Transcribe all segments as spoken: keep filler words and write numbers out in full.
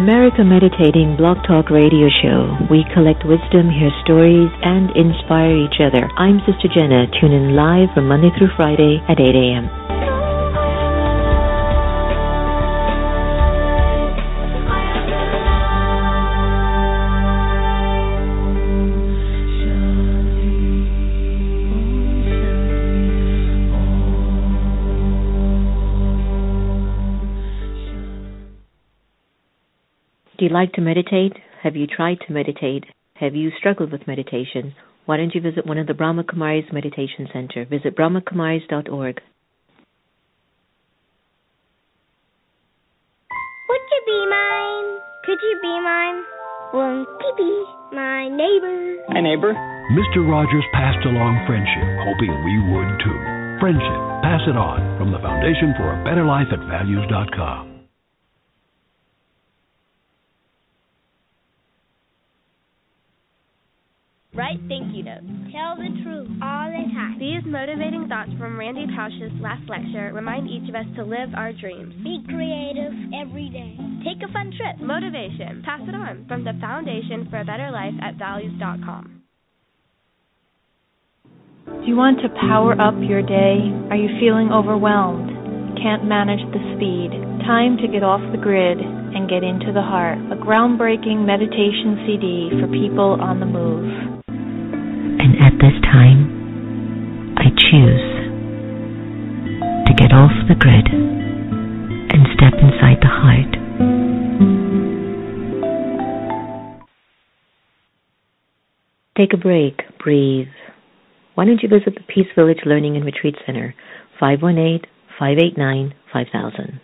America Meditating Blog Talk Radio Show. We collect wisdom, hear stories, and inspire each other. I'm Sister Jenna. Tune in live from Monday through Friday at eight a.m. Do you like to meditate? Have you tried to meditate? Have you struggled with meditation? Why don't you visit one of the Brahma Kumaris Meditation Center? Visit brahma kumaris dot org. Would you be mine? Could you be mine? Won't you be my neighbor? My neighbor? Mister Rogers passed along friendship, hoping we would too. Friendship. Pass it on. From the Foundation for a Better Life at values dot com. Write thank you notes. Tell the truth all the time. These motivating thoughts from Randy Pausch's last lecture remind each of us to live our dreams. Be creative every day. Take a fun trip. Motivation. Pass it on. From the Foundation for a Better Life at values dot com. Do you want to power up your day? Are you feeling overwhelmed? Can't manage the speed? Time to get off the grid and get into the heart. A groundbreaking meditation C D for people on the move. And at this time, I choose to get off the grid and step inside the heart. Take a break. Breathe. Why don't you visit the Peace Village Learning and Retreat Center, five one eight, five eight nine, five thousand.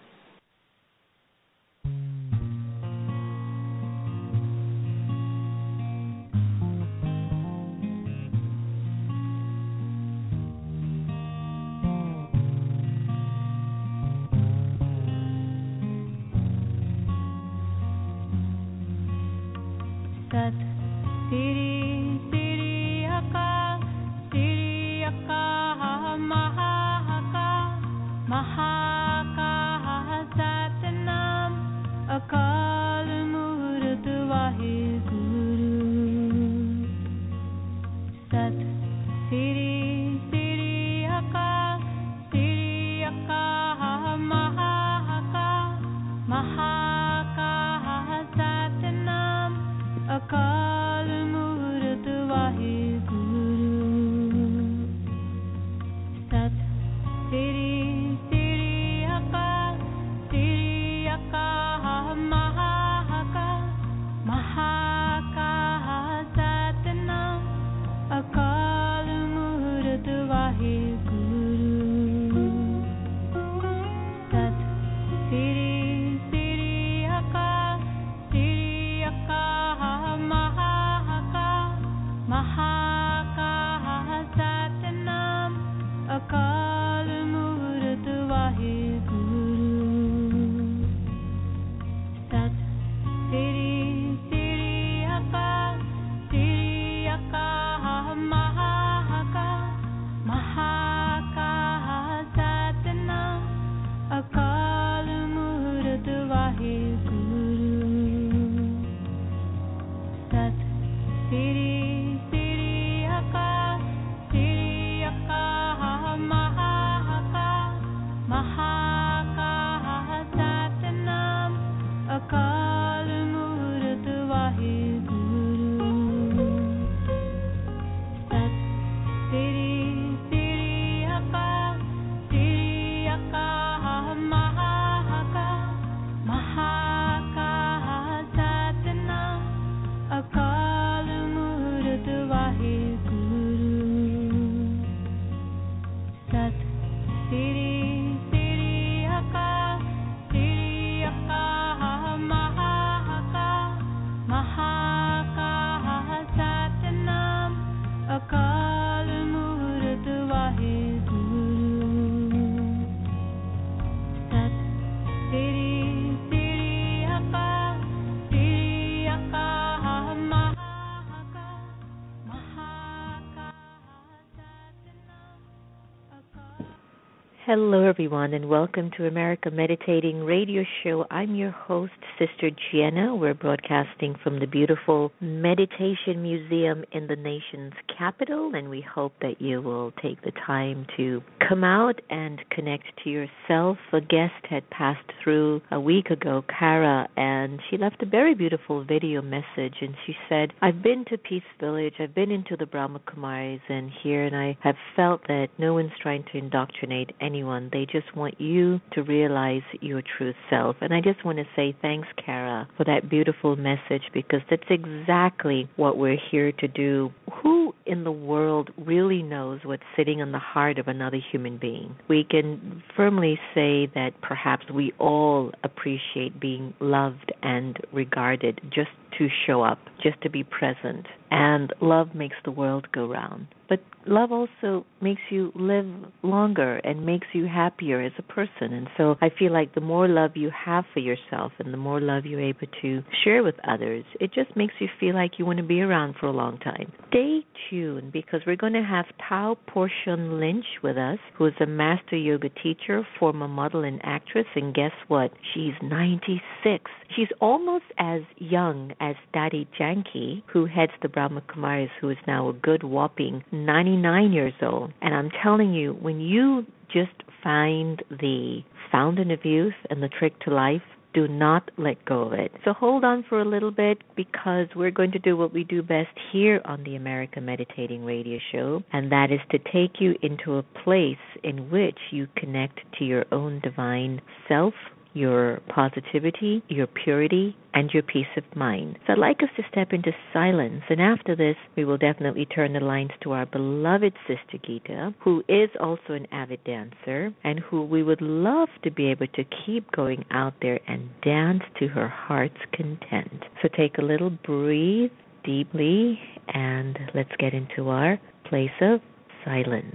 Hello, everyone, and welcome to America Meditating Radio Show. I'm your host, Sister Jenna. We're broadcasting from the beautiful Meditation Museum in the nation's capital, and we hope that you will take the time to come out and connect to yourself. A guest had passed through a week ago, Cara, and she left a very beautiful video message, and she said, I've been to Peace Village, I've been into the Brahma Kumaris, and here, and I have felt that no one's trying to indoctrinate anyone. They just want you to realize your true self. And I just want to say thanks, Cara, for that beautiful message, because that's exactly what we're here to do. Who in the world really knows what's sitting in the heart of another human being? We can firmly say that perhaps we all appreciate being loved and regarded, just to show up, just to be present. And love makes the world go round. But love also makes you live longer and makes you happier as a person. And so I feel like the more love you have for yourself and the more love you're able to share with others, it just makes you feel like you want to be around for a long time. Stay tuned, because we're going to have Tao Porchon-Lynch with us, who is a master yoga teacher, former model and actress. And guess what? She's ninety-six. She's almost as young as Dadi Janki, who heads the Brahma Kumaris, who is now a good whopping ninety-nine years old. And I'm telling you, when you just find the fountain of youth and the trick to life, do not let go of it. So hold on for a little bit, because we're going to do what we do best here on the America Meditating Radio Show, and that is to take you into a place in which you connect to your own divine self, your positivity, your purity, and your peace of mind. So I'd like us to step into silence, and after this, we will definitely turn the lines to our beloved Sister Gita, who is also an avid dancer, and who we would love to be able to keep going out there and dance to her heart's content. So take a little breathe deeply, and let's get into our place of silence.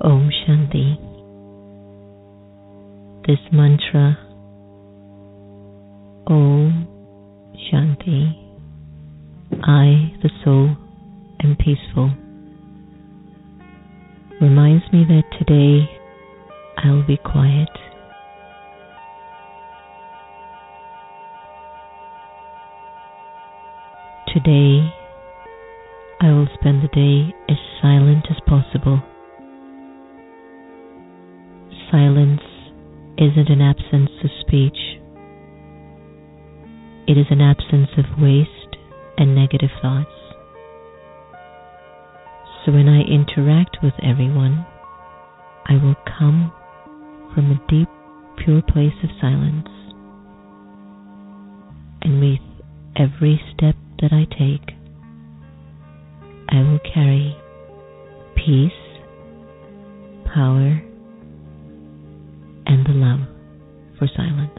Om Shanti. This mantra, Om Shanti, I, the soul, am peaceful, reminds me that today I'll be quiet. Today I will spend the day as silent as possible. Silence isn't an absence of speech. It is an absence of waste and negative thoughts. So when I interact with everyone, I will come from a deep, pure place of silence. And with every step that I take, I will carry peace, power, and the love for silence.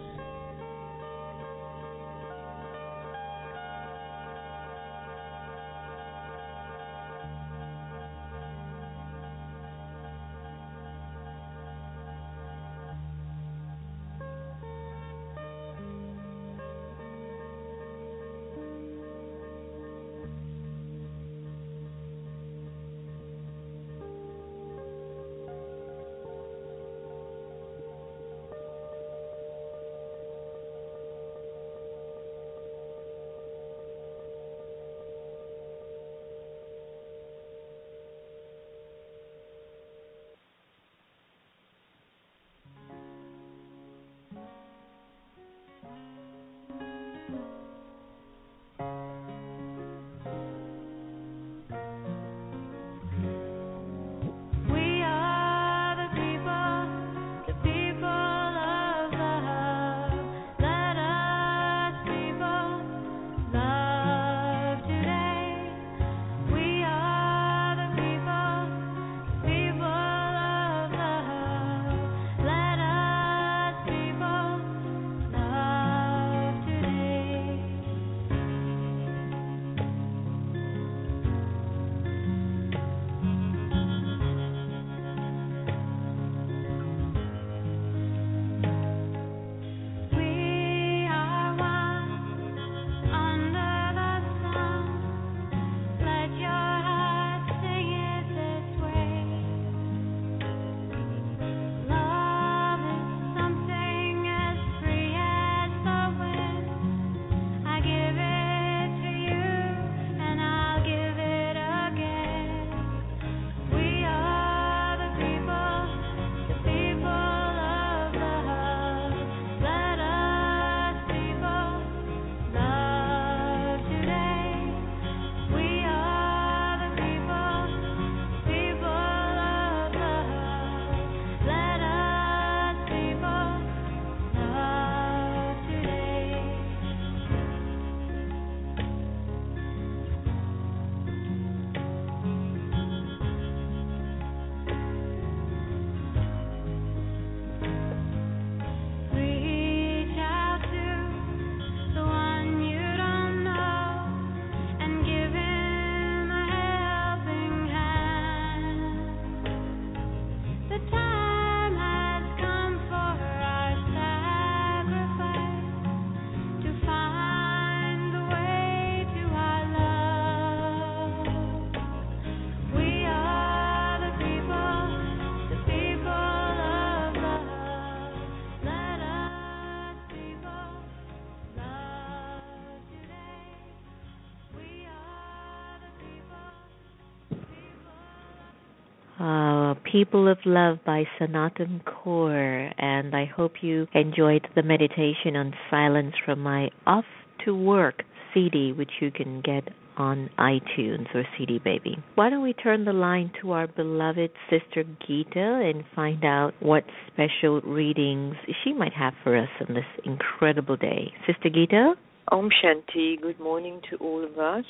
uh, People of Love by Sanatam Kaur, and I hope you enjoyed the meditation on silence from my Off to Work C D, which you can get on iTunes or C D Baby. Why don't we turn the line to our beloved Sister Gita and find out what special readings she might have for us on this incredible day. Sister Gita? Om Shanti, good morning to all of us.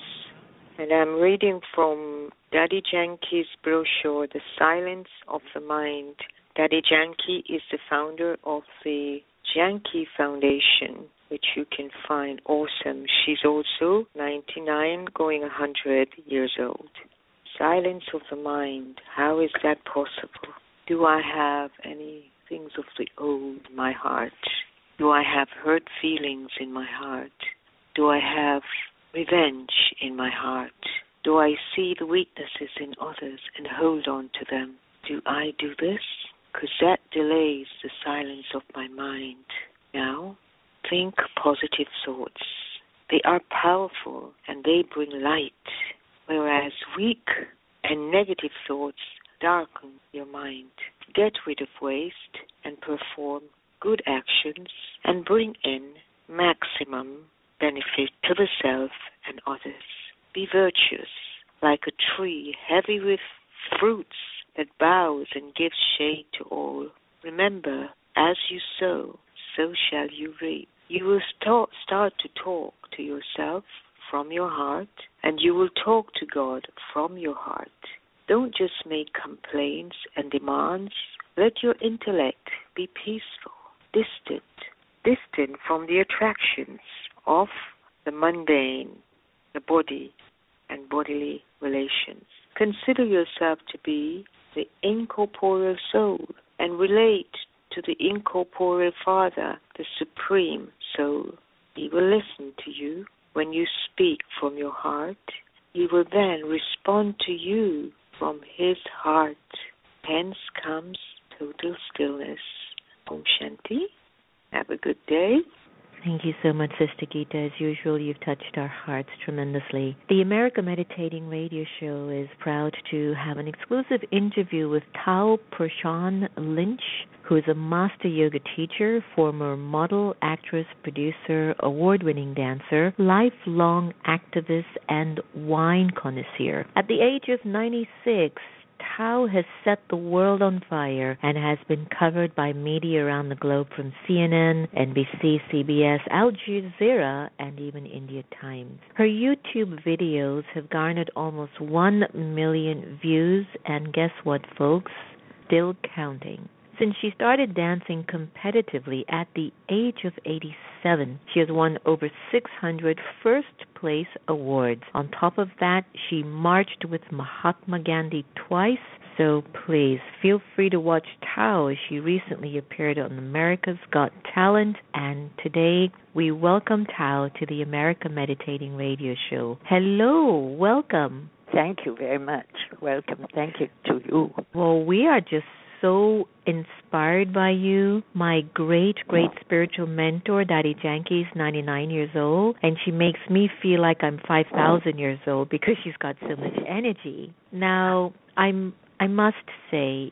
And I'm reading from Dadi Janki's brochure, The Silence of the Mind. Dadi Janki is the founder of the Janki Foundation, which you can find awesome. She's also ninety-nine, going one hundred years old. Silence of the mind. How is that possible? Do I have any things of the old in my heart? Do I have hurt feelings in my heart? Do I have revenge in my heart? Do I see the weaknesses in others and hold on to them? Do I do this? Because that delays the silence of my mind. Now, think positive thoughts. They are powerful and they bring light, whereas weak and negative thoughts darken your mind. Get rid of waste and perform good actions and bring in maximum benefit to the self and others. Be virtuous, like a tree heavy with fruits that bows and gives shade to all. Remember, as you sow, so shall you reap. You will start, start to talk to yourself from your heart, and you will talk to God from your heart. Don't just make complaints and demands. Let your intellect be peaceful, distant, distant from the attractions of the mundane, the body, and bodily relations. Consider yourself to be the incorporeal soul and relate to the incorporeal Father, the Supreme Soul. He will listen to you when you speak from your heart. He will then respond to you from his heart. Hence comes total stillness. Om Shanti. Have a good day. Thank you so much, Sister Gita. As usual, you've touched our hearts tremendously. The America Meditating Radio Show is proud to have an exclusive interview with Tao Porchon-Lynch, who is a master yoga teacher, former model, actress, producer, award-winning dancer, lifelong activist, and wine connoisseur. At the age of ninety-six, Tao has set the world on fire and has been covered by media around the globe from C N N, N B C, C B S, Al Jazeera, and even India Times. Her YouTube videos have garnered almost one million views, and guess what, folks? Still counting. Since she started dancing competitively at the age of eighty-seven, she has won over six hundred first-place awards. On top of that, she marched with Mahatma Gandhi twice, so please feel free to watch Tao as she recently appeared on America's Got Talent. And today, we welcome Tao to the America Meditating Radio Show. Hello, welcome. Thank you very much. Welcome. Thank you to you. Well, we are just so inspired by you. My great, great spiritual mentor, Dadi Janki, is ninety-nine years old, and she makes me feel like I'm five thousand years old because she's got so much energy. Now, I'm, I must say,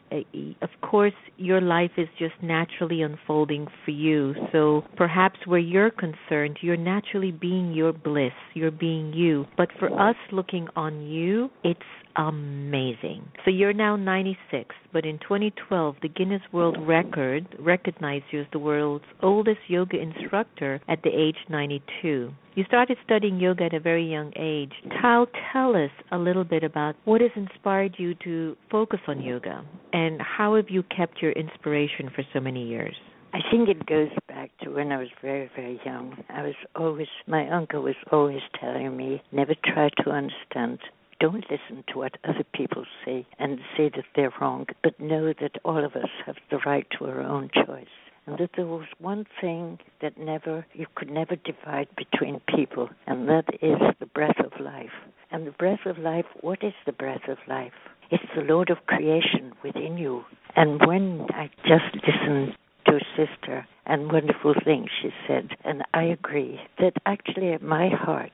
of course, your life is just naturally unfolding for you, so perhaps where you're concerned, you're naturally being your bliss, you're being you. But for us looking on you, it's amazing. So you're now ninety-six, but in twenty twelve, the Guinness World Record recognized you as the world's oldest yoga instructor at the age ninety-two. You started studying yoga at a very young age. Tao, tell us a little bit about what has inspired you to focus on yoga, and how have you kept your inspiration for so many years? I think it goes back to when I was very, very young. I was always, my uncle was always telling me, never try to understand. Don't listen to what other people say and say that they're wrong, but know that all of us have the right to our own choice. And that there was one thing that never, you could never divide between people, and that is the breath of life. And the breath of life, what is the breath of life? It's the Lord of creation within you. And when I just listened to Sister, and wonderful things she said, and I agree that actually at my heart,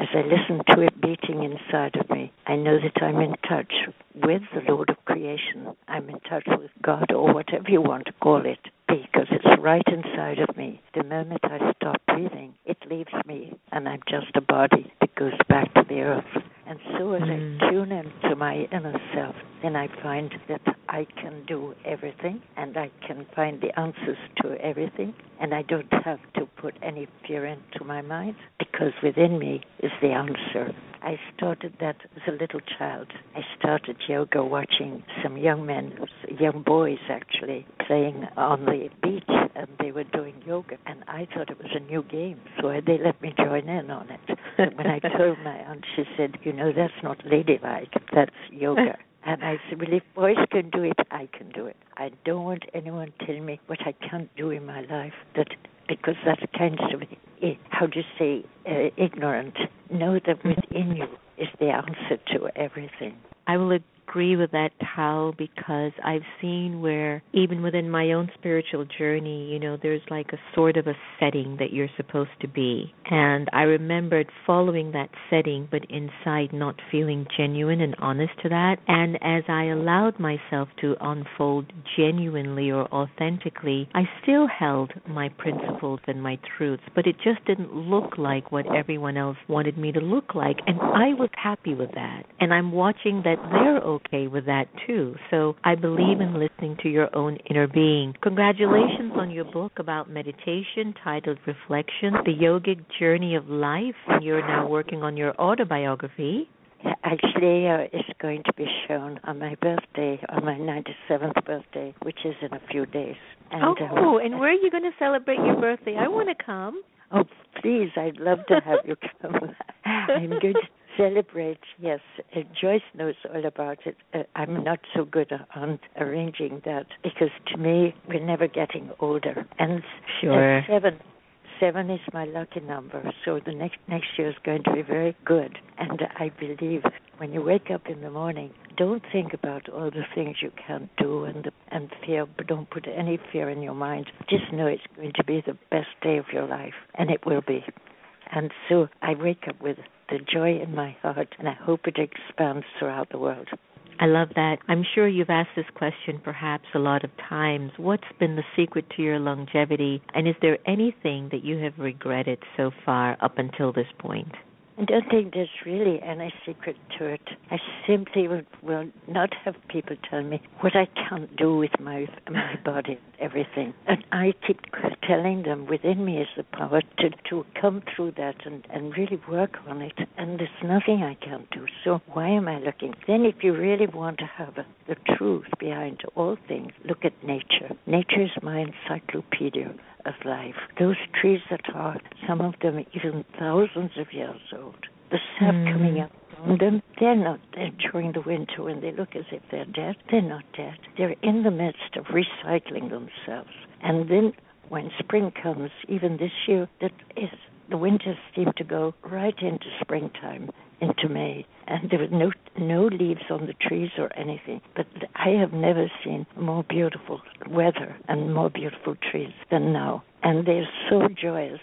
As I listen to it beating inside of me, I know that I'm in touch with the Lord of creation. I'm in touch with God, or whatever you want to call it, because it's right inside of me. The moment I stop breathing, it leaves me, and I'm just a body that goes back to the earth. And so as mm. I tune into my inner self, then I find that I can do everything, and I can find the answers to everything, and I don't have to put any fear into my mind, because within me is the answer. I started that as a little child. I started yoga watching some young men, young boys actually, playing on the beach, and they were doing yoga. And I thought it was a new game, so they let me join in on it. And when I told my aunt, she said, you know, that's not ladylike, that's yoga. And I said, well, if boys can do it, I can do it. I don't want anyone telling me what I can't do in my life, that because that's kind of, how do you say, uh, ignorant. Know that within you is the answer to everything. I will agree with that, Tao, because I've seen where even within my own spiritual journey, you know, there's like a sort of a setting that you're supposed to be. And I remembered following that setting, but inside not feeling genuine and honest to that. And as I allowed myself to unfold genuinely or authentically, I still held my principles and my truths, but it just didn't look like what everyone else wanted me to look like. And I was happy with that. And I'm watching that they're okay with that too. So I believe in listening to your own inner being. Congratulations on your book about meditation titled Reflection, The Yogic Journey of Life. And you're now working on your autobiography. Actually, uh, it's going to be shown on my birthday, on my ninety-seventh birthday, which is in a few days. And, oh, uh, and where are you going to celebrate your birthday? I want to come. Oh, please, I'd love to have you come. I'm going to celebrate, yes. Uh, Joyce knows all about it. Uh, I'm not so good on arranging that, because to me, we're never getting older. And sure. seven... Seven is my lucky number, so the next next year is going to be very good. And I believe when you wake up in the morning, don't think about all the things you can't do and the, and fear, but don't put any fear in your mind. Just know it's going to be the best day of your life, and it will be. And so I wake up with the joy in my heart, and I hope it expands throughout the world. I love that. I'm sure you've asked this question perhaps a lot of times. What's been the secret to your longevity? And is there anything that you have regretted so far up until this point? I don't think there's really any secret to it. I simply will, will not have people tell me what I can't do with my my body, everything. And I keep telling them within me is the power to, to come through that and, and really work on it. And there's nothing I can't do, so why am I looking? Then if you really want to have the truth behind all things, look at nature. Nature is my encyclopedia of life. Those trees that are, some of them even thousands of years old, the sap mm. coming up from them, they're not dead during the winter when they look as if they're dead. They're not dead. They're in the midst of recycling themselves. And then when spring comes, even this year, that is, the winters seem to go right into springtime, into May, and there were no no leaves on the trees or anything. But I have never seen more beautiful weather and more beautiful trees than now. And they're so joyous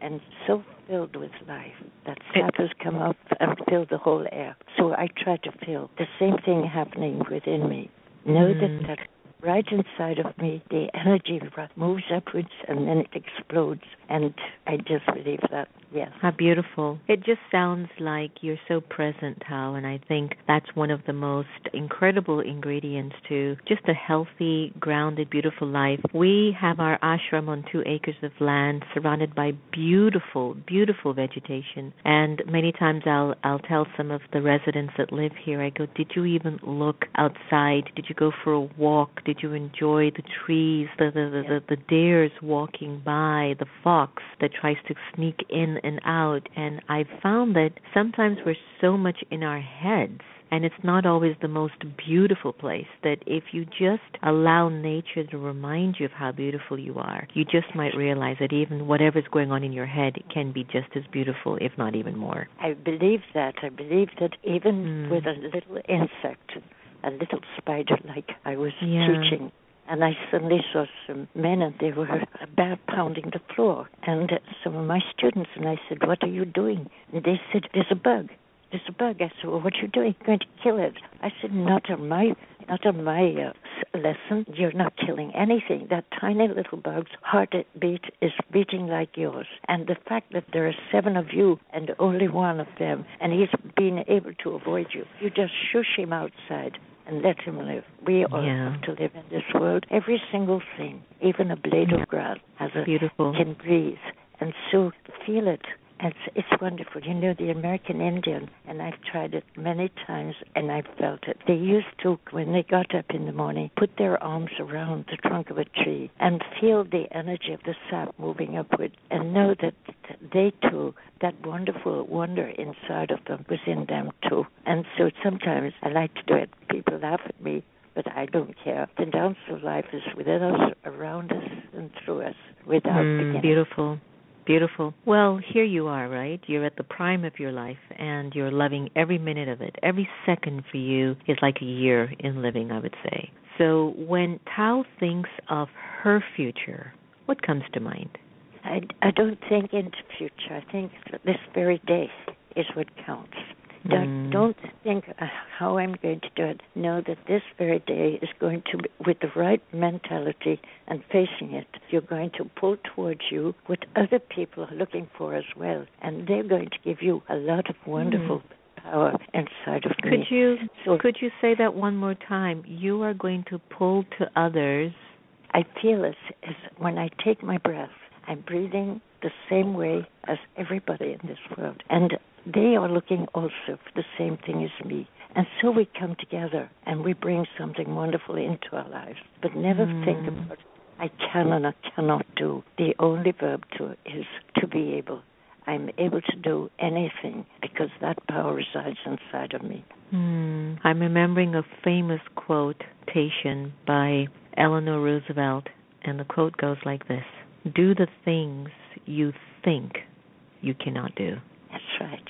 and so filled with life that sap has come up and filled the whole air. So I try to feel the same thing happening within me. Know mm. that that right inside of me, the energy moves upwards and then it explodes. And I just believe that, yes. How beautiful. It just sounds like you're so present, Tao, and I think that's one of the most incredible ingredients to just a healthy, grounded, beautiful life. We have our ashram on two acres of land surrounded by beautiful, beautiful vegetation. And many times I'll, I'll tell some of the residents that live here, I go, did you even look outside? Did you go for a walk? Did you enjoy the trees, the the, the, yeah. the, the deers walking by, the fox that tries to sneak in and out? And I found that sometimes we're so much in our heads, and it's not always the most beautiful place, that if you just allow nature to remind you of how beautiful you are, you just might realize that even whatever's going on in your head can be just as beautiful, if not even more. I believe that. I believe that even mm. with a little insect, a little spider, like I was yeah. teaching And I suddenly saw some men, and they were about pounding the floor. And some of my students, and I said, what are you doing? And they said, there's a bug. There's a bug. I said, well, what are you doing? You're going to kill it. I said, not on my, not on my uh, lesson. You're not killing anything. That tiny little bug's heartbeat is beating like yours. And the fact that there are seven of you and only one of them, and he's been able to avoid you, you just shush him outside and let him live. We all yeah. have to live in this world. Every single thing, even a blade yeah. of grass, has a, Beautiful. can breathe. And so feel it. It's, it's wonderful. You know, the American Indian, and I've tried it many times, and I've felt it. They used to, when they got up in the morning, put their arms around the trunk of a tree and feel the energy of the sap moving upward and know that they, too, that wonderful wonder inside of them was in them, too. And so sometimes I like to do it. People laugh at me, but I don't care. The dance of life is within us, around us, and through us without mm, beginning. Beautiful. Beautiful. Well, here you are, right? You're at the prime of your life, and you're loving every minute of it. Every second for you is like a year in living, I would say. So when Tao thinks of her future, what comes to mind? I, I don't think into future. I think this very day is what counts. Don't, don't think uh, how I'm going to do it. Know that this very day is going to be, with the right mentality and facing it, you're going to pull towards you what other people are looking for as well. And they're going to give you a lot of wonderful mm. power inside of could me. You, so, could you say that one more time? You are going to pull to others. I feel as, as when I take my breath, I'm breathing the same way as everybody in this world. And they are looking also for the same thing as me. And so we come together and we bring something wonderful into our lives. But never mm. think about, I can and I cannot do. The only verb to is to be able. I'm able to do anything because that power resides inside of me. Mm. I'm remembering a famous quotation by Eleanor Roosevelt. And the quote goes like this. Do the things you think you cannot do. That's right.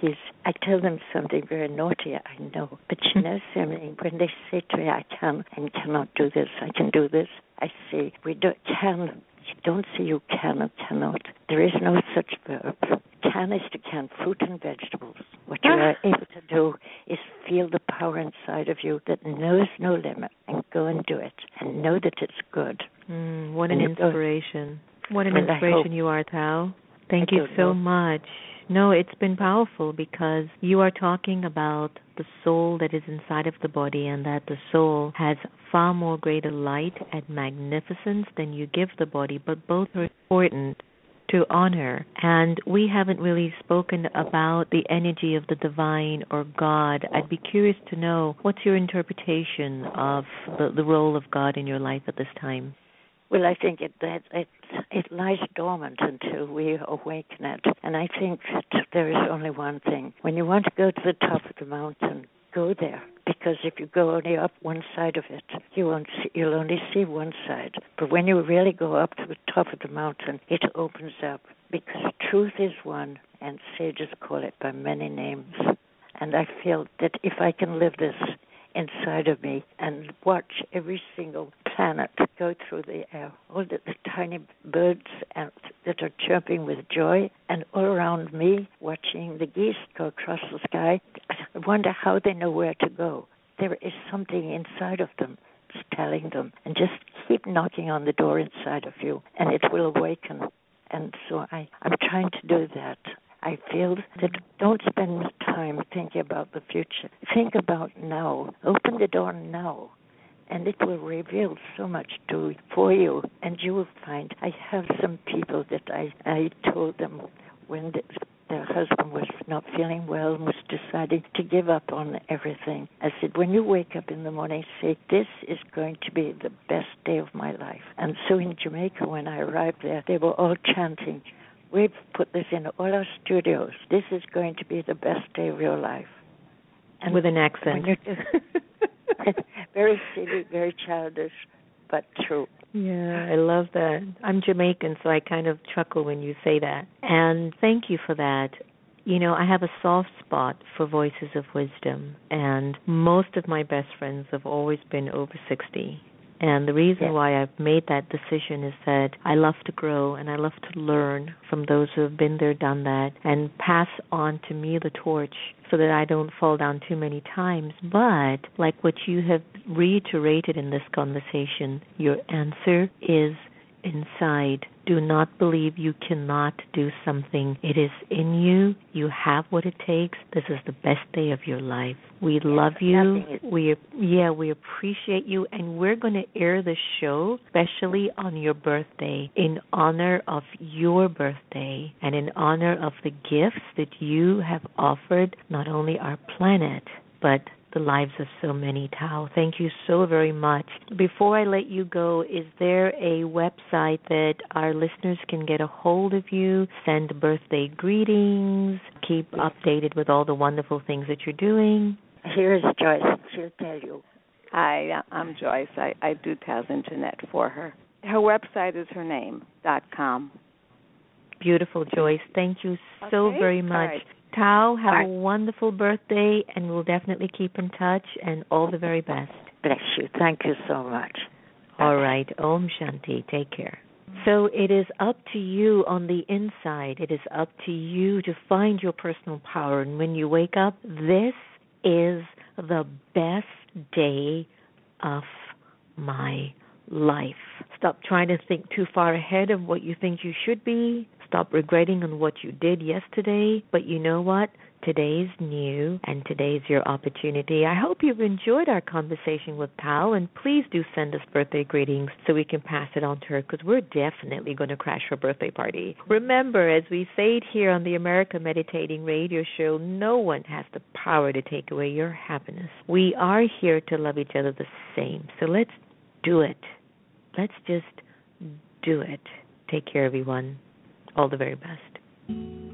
He's, I tell them something very naughty, I know. But you know something, when they say to me, I can and cannot do this, I can do this, I say, we don't can. Don't say you can or cannot. There is no such verb. Can is to can fruit and vegetables. What you are able to do is feel the power inside of you that knows no limit and go and do it and know that it's good. Mm, what an inspiration. What an inspiration you are, Tao. Thank you so much. No, it's been powerful because you are talking about the soul that is inside of the body and that the soul has far more greater light and magnificence than you give the body, but both are important to honor. And we haven't really spoken about the energy of the divine or God. I'd be curious to know, what's your interpretation of the, the role of God in your life at this time? Well, I think it, that it, it lies dormant until we awaken it. And I think that there is only one thing. When you want to go to the top of the mountain, go there. Because if you go only up one side of it, you won't see, you'll only see one side. But when you really go up to the top of the mountain, it opens up. Because truth is one, and sages call it by many names. And I feel that if I can live this inside of me and watch every single planet go through the air, all the, the tiny birds and, that are chirping with joy, and all around me watching the geese go across the sky, I wonder how they know where to go. There is something inside of them that's telling them, and just keep knocking on the door inside of you, and it will awaken. And so I, I'm trying to do that. I feel that don't spend time thinking about the future. Think about now. Open the door now, and it will reveal so much to for you. And you will find, I have some people that I, I told them when the, their husband was not feeling well and was deciding to give up on everything. I said, when you wake up in the morning, say, this is going to be the best day of my life. And so in Jamaica, when I arrived there, they were all chanting, we've put this in all our studios. This is going to be the best day of your life. And with an accent. Very silly, very childish, but true. Yeah, I love that. I'm Jamaican, so I kind of chuckle when you say that. And thank you for that. You know, I have a soft spot for voices of wisdom, and most of my best friends have always been over sixty. And the reason yes. why I've made that decision is that I love to grow and I love to learn from those who have been there, done that, and pass on to me the torch so that I don't fall down too many times. But like what you have reiterated in this conversation, your answer is inside. Do not believe you cannot do something. It is in you. You have what it takes. This is the best day of your life. We yes, love you. Is- we yeah, we appreciate you, and we're going to air the show especially on your birthday in honor of your birthday and in honor of the gifts that you have offered not only our planet but the lives of so many. Tao, thank you so very much. Before I let you go, is there a website that our listeners can get a hold of you, send birthday greetings, keep updated with all the wonderful things that you're doing? Here's Joyce. She'll tell you. Hi, I'm Joyce. I, I do Tao's internet for her. Her website is her name, dot com. Beautiful, Joyce. Thank you so okay. very much. Tao, have Bye. a wonderful birthday, and we'll definitely keep in touch, and all the very best. Bless you. Thank you so much. All Bye. right. Om Shanti. Take care. So it is up to you on the inside. It is up to you to find your personal power. And when you wake up, this is the best day of my life. Stop trying to think too far ahead of what you think you should be. Stop regretting on what you did yesterday. But you know what? Today's new, and today's your opportunity. I hope you've enjoyed our conversation with Tao, and please do send us birthday greetings so we can pass it on to her, because we're definitely going to crash her birthday party. Remember, as we say it here on the America Meditating Radio Show, no one has the power to take away your happiness. We are here to love each other the same. So let's do it. Let's just do it. Take care, everyone. All the very best.